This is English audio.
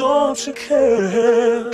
don't you care?